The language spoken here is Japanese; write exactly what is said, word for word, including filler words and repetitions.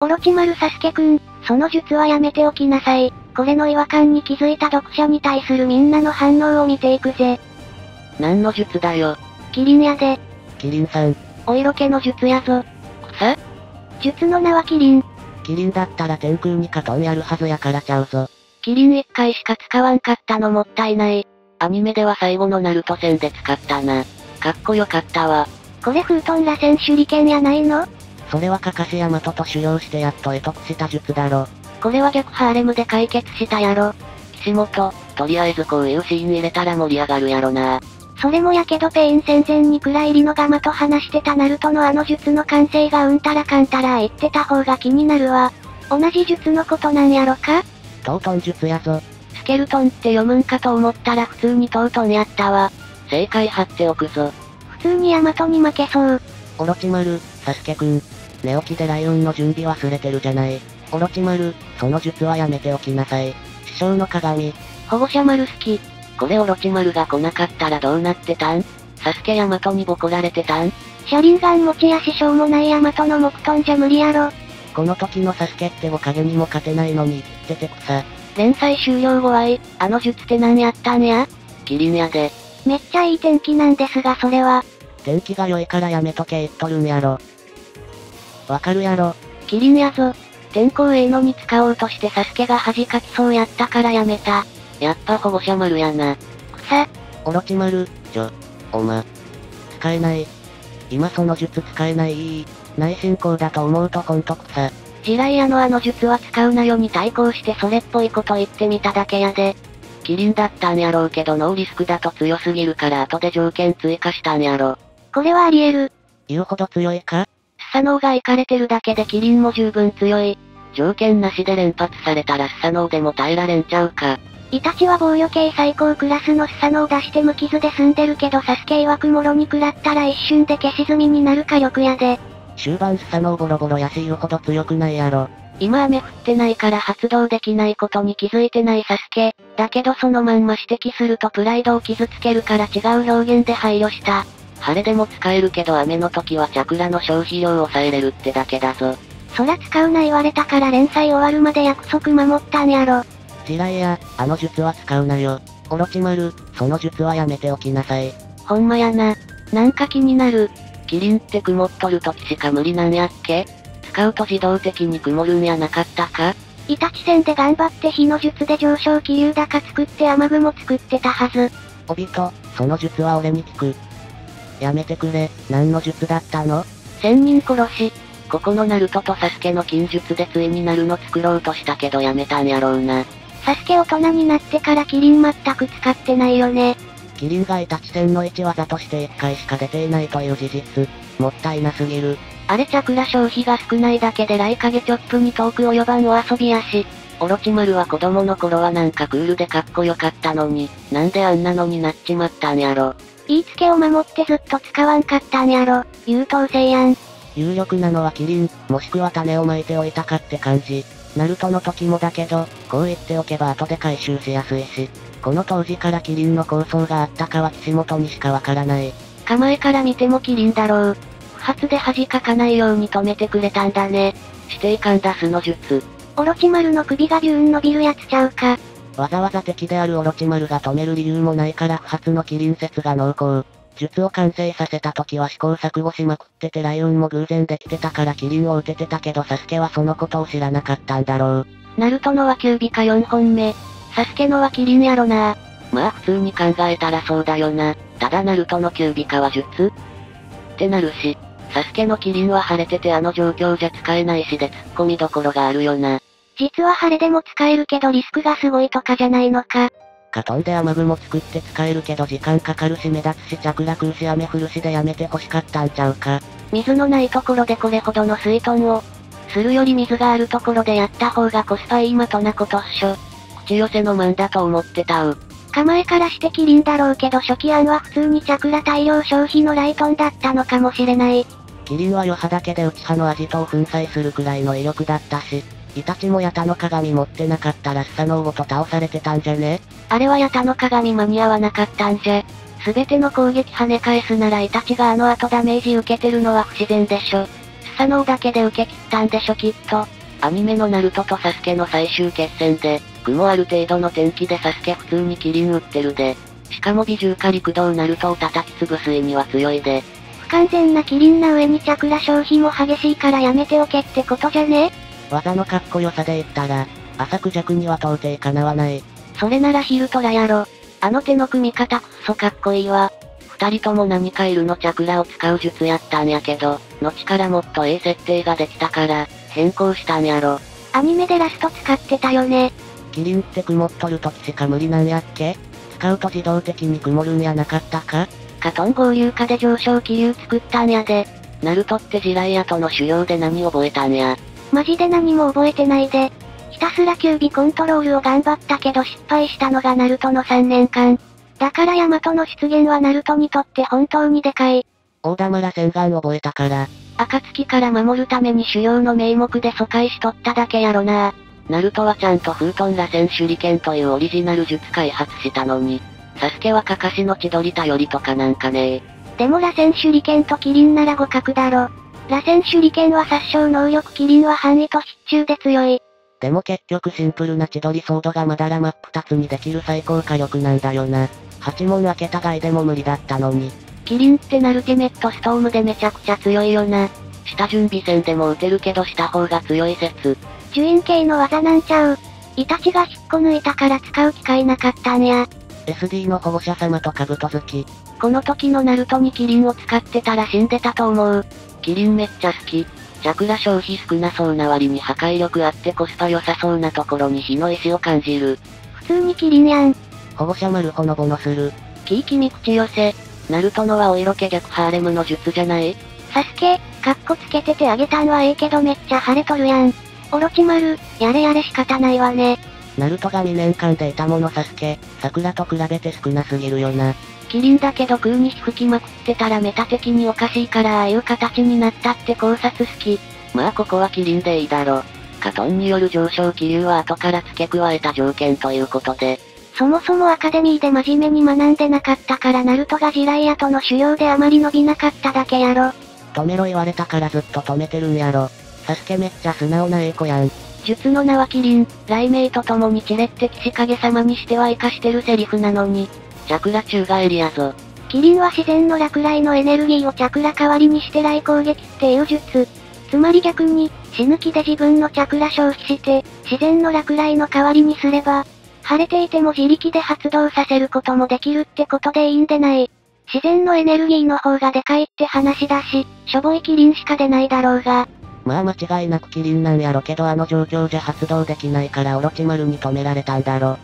オロチマルサスケくん、その術はやめておきなさい。これの違和感に気づいた読者に対するみんなの反応を見ていくぜ。何の術だよ。キリンやで。キリンさん。お色気の術やぞ。草？術の名はキリン。キリンだったら天空にカトンやるはずやからちゃうぞ。キリン一回しか使わんかったのもったいない。アニメでは最後のナルト戦で使ったな。かっこよかったわ。これフートンらせん手裏剣やないの？それはカカシヤマトと修行してやっと得得した術だろ。これは逆ハーレムで解決したやろ。岸本、とりあえずこういうシーン入れたら盛り上がるやろな。それもやけどペイン戦前に蔵入りのガマと話してたナルトのあの術の完成がうんたらかんたら言ってた方が気になるわ。同じ術のことなんやろか？トートン術やぞ。スケルトンって読むんかと思ったら普通にトートンやったわ。正解貼っておくぞ。普通にヤマトに負けそう。オロチマル、サスケくん。寝起きでライオンの準備忘れてるじゃない。オロチマル、その術はやめておきなさい。師匠の鏡。保護者丸好き。これオロチマルが来なかったらどうなってたん？サスケヤマトにボコられてたん？シャリンガン持ちや師匠もないヤマトの木遁じゃ無理やろ。この時のサスケっておかげにも勝てないのに、ててくさ。連載終了後はあい、あの術って何やったんや？キリンやで。めっちゃいい天気なんですがそれは。天気が良いからやめとけ言っとるんやろ。わかるやろ。キリンやぞ。天候ええのに使おうとしてサスケが恥かきそうやったからやめた。やっぱ保護者丸やな。くさ。オロチマル、ちょ、おま。使えない。今その術使えない。内進行だと思うとほんとくさ。地雷屋のあの術は使うなよに対抗してそれっぽいこと言ってみただけやで。キリンだったんやろうけどノーリスクだと強すぎるから後で条件追加したんやろ。これはあり得る。言うほど強いか？スサノオがイカれてるだけでキリンも十分強い。条件なしで連発されたらスサノオでも耐えられんちゃうか。イタチは防御系最高クラスのスサノオ出して無傷で済んでるけどサスケ曰くもろに食らったら一瞬で消し済みになる火力やで。終盤スサノオボロボロやし言うほど強くないやろ。今雨降ってないから発動できないことに気づいてないサスケ。だけどそのまんま指摘するとプライドを傷つけるから違う表現で配慮した。晴れでも使えるけど雨の時はチャクラの消費量を抑えれるってだけだぞ。そら使うな言われたから連載終わるまで約束守ったんやろ。地雷や、あの術は使うなよ。オロチマル、その術はやめておきなさい。ほんまやな。なんか気になる。キリンって曇っとる時しか無理なんやっけ？使うと自動的に曇るんやなかったか？イタチ戦で頑張って火の術で上昇気流高作って雨雲作ってたはず。おびと、その術は俺に聞く。やめてくれ、何の術だったの？千人殺し。ここのナルトとサスケの禁術でついになるの作ろうとしたけどやめたんやろうな。サスケ大人になってからキリン全く使ってないよね。キリンがイタチ戦の一技としていっかいしか出ていないという事実、もったいなすぎる。あれチャクラ消費が少ないだけで雷影チョップに遠く及ばんお遊びやし。オロチマルは子供の頃はなんかクールでかっこよかったのに、なんであんなのになっちまったんやろ。言いつけを守ってずっと使わんかったんやろ、優等生やん。有力なのはキリン、もしくは種をまいておいたかって感じ。ナルトの時もだけど、こう言っておけば後で回収しやすいし。この当時からキリンの構想があったかは岸本にしかわからない。構えから見てもキリンだろう。不発で恥かかないように止めてくれたんだね。指定感出すの術。オロチマルの首がビューン伸びるやつちゃうか。わざわざ敵であるオロチマルが止める理由もないから不発のキリン説が濃厚。術を完成させた時は試行錯誤しまくっててライオンも偶然できてたからキリンを打ててたけどサスケはそのことを知らなかったんだろう。ナルトのはきゅうびかよんほんめ。サスケのはキリンやろな。まあ普通に考えたらそうだよな。ただナルトのきゅうびかは術ってなるし、サスケのキリンは晴れててあの状況じゃ使えないしで突っ込みどころがあるよな。実は晴れでも使えるけどリスクがすごいとかじゃないのか。カトンで雨雲作って使えるけど時間かかるし目立つし着落うし雨降るしでやめてほしかったんちゃうか。水のないところでこれほどの水遁をするより水があるところでやった方がコスパいいまとなことっしょ。口寄せのマンだと思ってたう。構えからしてキリンだろうけど初期案は普通に着落大量消費の雷遁だったのかもしれない。キリンは余波だけで内葉のアジトを粉砕するくらいの威力だったし。イタチもヤタの鏡持ってなかったらスサノオごと倒されてたんじゃね？あれはヤタの鏡間に合わなかったんじゃ。すべての攻撃跳ね返すならイタチがあの後ダメージ受けてるのは不自然でしょ。ス草の尾だけで受け切ったんでしょきっと。アニメのナルトとサスケの最終決戦で、クもある程度の天気でサスケ普通にキリン打ってるで。しかも美獣化陸道ナルトを叩き潰す意味は強いで。不完全なキリンな上にチャクラ消費も激しいからやめておけってことじゃね？技のかっこよさで言ったら、浅く弱には到底かなわない。それならヒルトラやろ。あの手の組み方くっそかっこいいわ。二人とも何かイルのチャクラを使う術やったんやけど、後からもっとええ設定ができたから、変更したんやろ。アニメでラスト使ってたよね。キリンって曇っとる時しか無理なんやっけ？使うと自動的に曇るんやなかったか？カトン合流化で上昇気流作ったんやで。ナルトって地雷跡の狩猟で何覚えたんや。マジで何も覚えてないで。ひたすらキュービコントロールを頑張ったけど失敗したのがナルトのさんねんかん。だからヤマトの出現はナルトにとって本当にでかい。大玉ら洗顔覚えたから。暁から守るために狩猟の名目で疎開しとっただけやろな。ナルトはちゃんとフートンら戦手裏剣というオリジナル術開発したのに。サスケはカカシの千鳥頼りとかなんかねえ。でもら戦手裏剣とキリンなら互角だろ。ら戦手裏剣は殺傷能力、キリンは範囲と必中で強い。でも結局シンプルな千鳥ソードがまだら真っ二つにできる最高火力なんだよな。はち問開けた台でも無理だったのに。キリンってナルティメットストームでめちゃくちゃ強いよな。下準備戦でも打てるけどした方が強い説。樹蔭系の技なんちゃう。イタチが引っこ抜いたから使う機会なかったんや。エスディー の保護者様とカブト好き。この時のナルトにキリンを使ってたら死んでたと思う。キリンめっちゃ好き。チャクラ消費少なそうな割に破壊力あってコスパ良さそうなところに火の石を感じる。普通にキリンやん。保護者丸ほのぼのする。キーキミ口寄せ。ナルトのはお色気逆ハーレムの術じゃない？サスケ、カッコつけててあげたんはええけどめっちゃ晴れとるやん。オロチマル、やれやれ仕方ないわね。ナルトがにねんかんで得たものサスケ、桜と比べて少なすぎるよな。キリンだけど空に吹きまくってたらメタ的におかしいからああいう形になったって考察好き。まあここはキリンでいいだろ。カトンによる上昇気流は後から付け加えた条件ということで。そもそもアカデミーで真面目に学んでなかったからナルトが地雷跡の狩猟であまり伸びなかっただけやろ。止めろ言われたからずっと止めてるんやろ。サスケめっちゃ素直なええ子やん。術の名はキリン、雷鳴と共に散れって騎士影様にしては活かしてるセリフなのに。チャクラ宙返りやぞ。キリンは自然の落雷のエネルギーをチャクラ代わりにして雷攻撃っていう術。つまり逆に、死ぬ気で自分のチャクラ消費して、自然の落雷の代わりにすれば、晴れていても自力で発動させることもできるってことでいいんでない。自然のエネルギーの方がでかいって話だし、しょぼいキリンしか出ないだろうが。まあ間違いなくキリンなんやろけどあの状況じゃ発動できないからオロチマルに止められたんだろ。